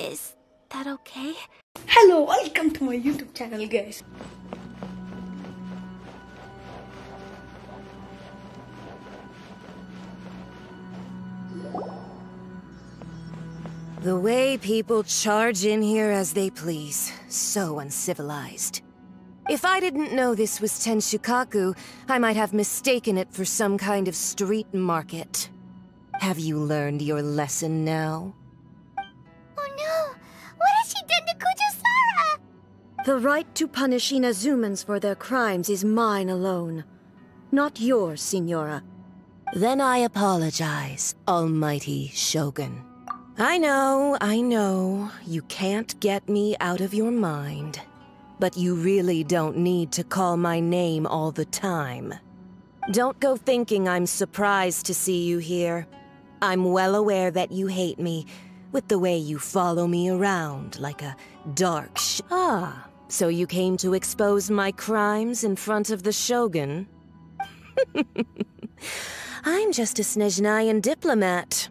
Is that okay? Hello, welcome to my YouTube channel, guys. The way people charge in here as they please. So uncivilized. If I didn't know this was Tenshukaku, I might have mistaken it for some kind of street market. Have you learned your lesson now? Oh no! What has she done to Kujo-Sara? The right to punish Inazumans for their crimes is mine alone. Not yours, Signora. Then I apologize, Almighty Shogun. I know. You can't get me out of your mind. But you really don't need to call my name all the time. Don't go thinking I'm surprised to see you here. I'm well aware that you hate me, with the way you follow me around like a dark sh- Ah, so you came to expose my crimes in front of the Shogun? I'm just a Snezhnayan diplomat.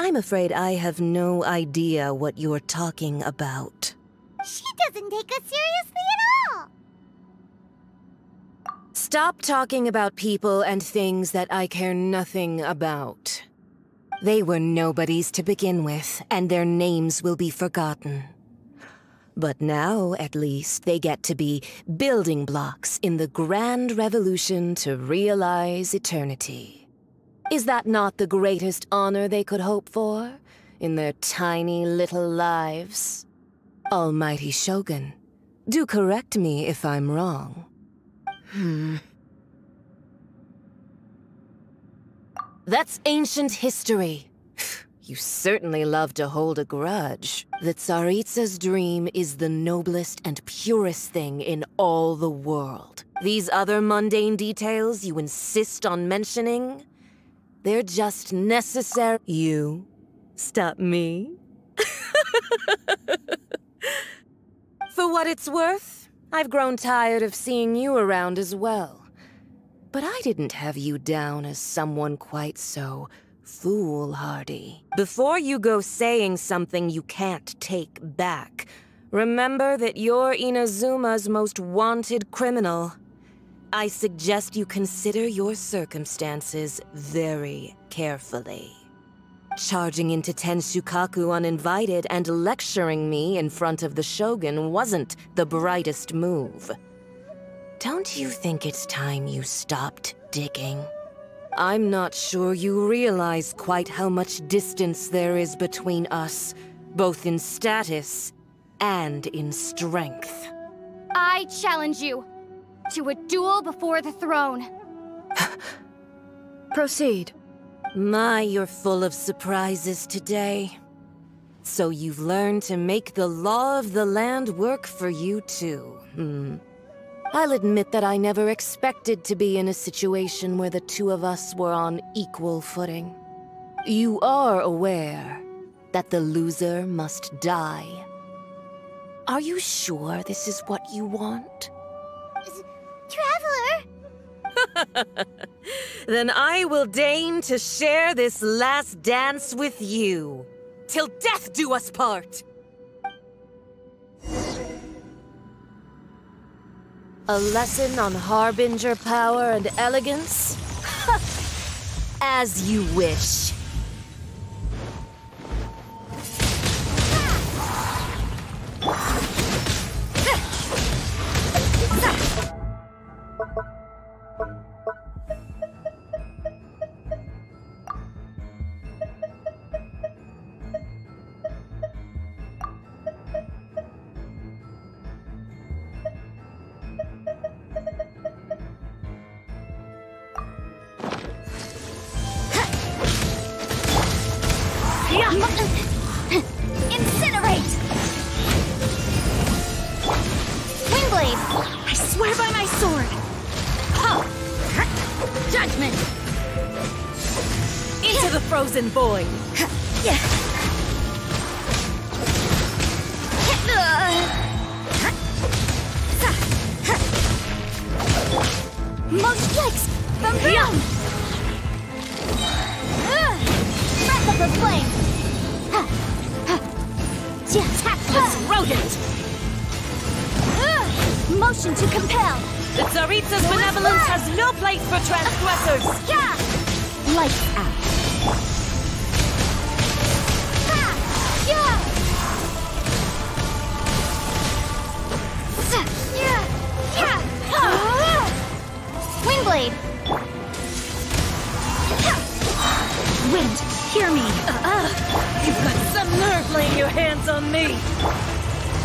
I'm afraid I have no idea what you're talking about. She doesn't take us seriously at all! Stop talking about people and things that I care nothing about. They were nobodies to begin with, and their names will be forgotten. But now, at least, they get to be building blocks in the grand revolution to realize eternity. Is that not the greatest honor they could hope for, in their tiny little lives? Almighty Shogun, do correct me if I'm wrong. That's ancient history. You certainly love to hold a grudge. The Tsaritsa's dream is the noblest and purest thing in all the world. These other mundane details you insist on mentioning, they're just necessary. You stop me? For what it's worth, I've grown tired of seeing you around as well. But I didn't have you down as someone quite so foolhardy. Before you go saying something you can't take back, remember that you're Inazuma's most wanted criminal. I suggest you consider your circumstances very carefully. Charging into Tenshukaku uninvited and lecturing me in front of the Shogun wasn't the brightest move. Don't you think it's time you stopped digging? I'm not sure you realize quite how much distance there is between us, both in status and in strength. I challenge you to a duel before the throne. Proceed. My, you're full of surprises today. So you've learned to make the law of the land work for you too, I'll admit that I never expected to be in a situation where the two of us were on equal footing. You are aware that the loser must die. Are you sure this is what you want? Traveler! Then I will deign to share this last dance with you. Till death do us part! A lesson on Harbinger power and elegance? As you wish. Incinerate! Windblade! I swear by my sword! Huh. Judgment! Into the frozen void! Most kicks! From ground! Breath of the flame! Tactless rodent! Motion to compel! The Tsaritsa's benevolence has no place for transgressors! Yeah! Lights out! Yeah! Wind blade! Wind, hear me! You've got some nerve laying your hands on me!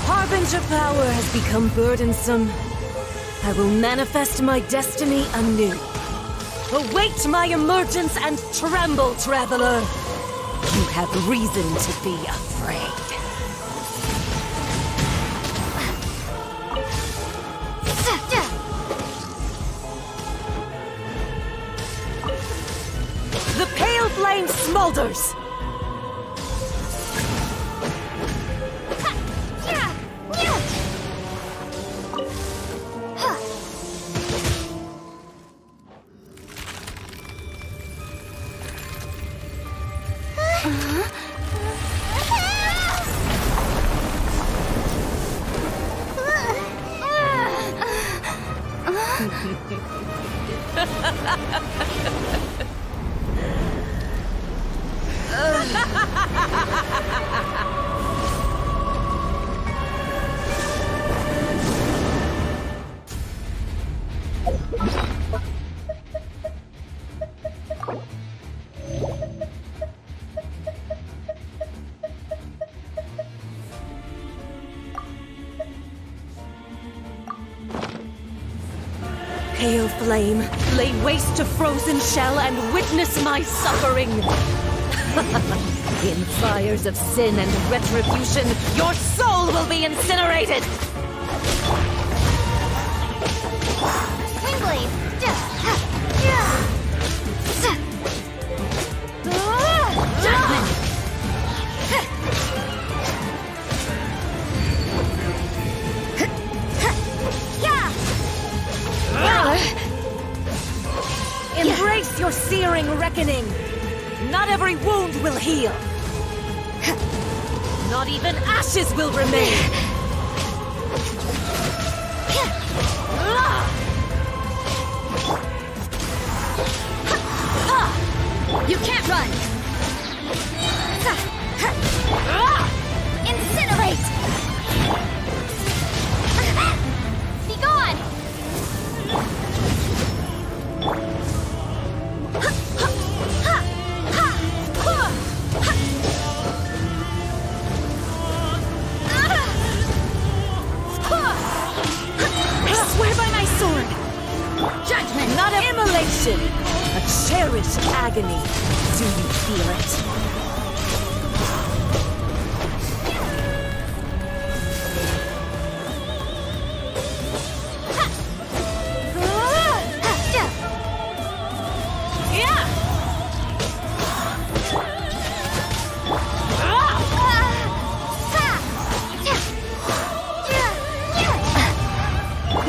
Harbinger power has become burdensome. I will manifest my destiny anew. Await my emergence and tremble, Traveler! You have reason to be afraid. The pale flame smolders! Pale flame, lay waste to frozen shell and witness my suffering! In fires of sin and retribution, your soul will be incinerated! Windblade! Embrace your searing reckoning! Not every wound will heal! Not even ashes will remain! You can't run! Incinerate! Be gone! Judgment, not an immolation! A cherished agony. Do you feel it?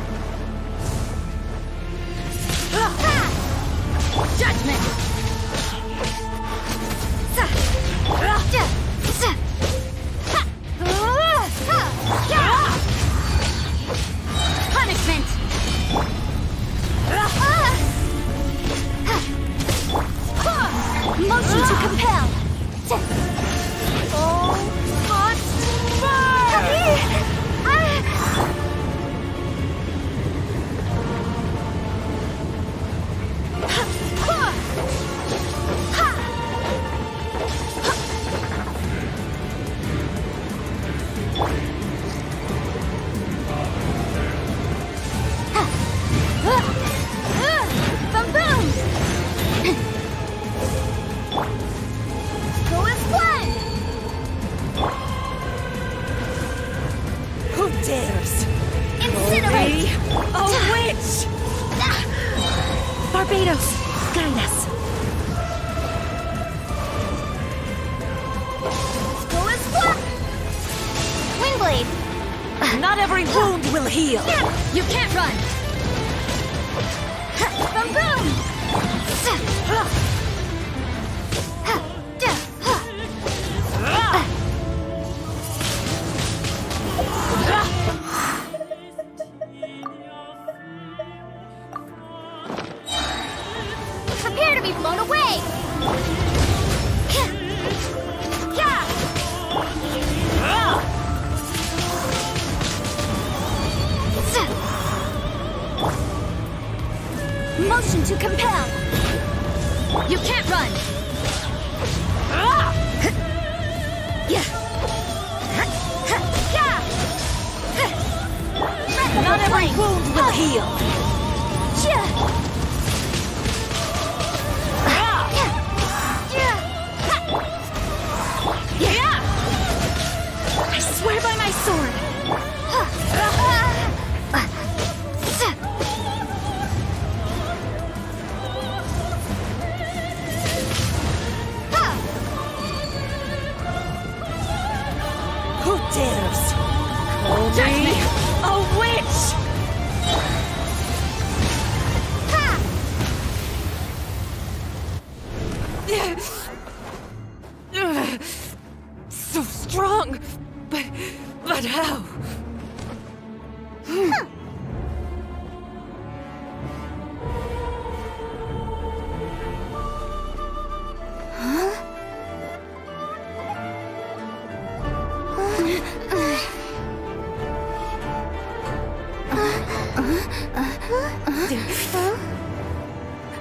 Judgment! Punishment! Motion to compel! All but fire! Huh! Not every wound will heal. You can't run. Prepare to be blown away. Motion to compel. You can't run. Not every wound will heal. I swear by my sword.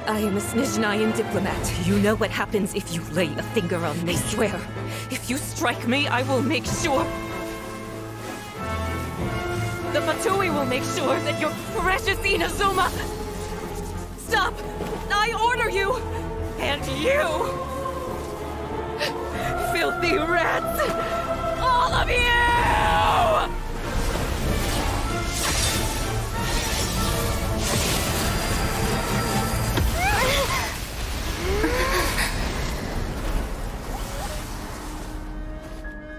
I am a Snezhnayan diplomat. You know what happens if you lay a finger on me. I swear, if you strike me, I will make sure... The Fatui will make sure that your precious Inazuma... Stop! I order you! And you! Filthy rats! All of you!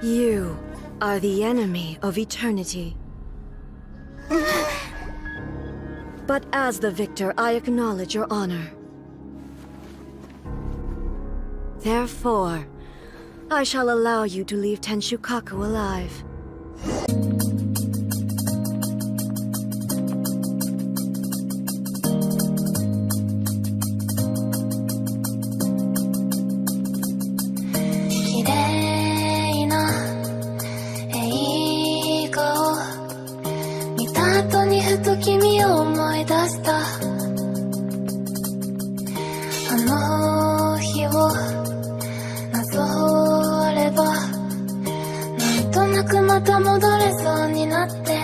You are the enemy of eternity. But as the victor, I acknowledge your honor. Therefore, I shall allow you to leave Tenshukaku alive. Thank you.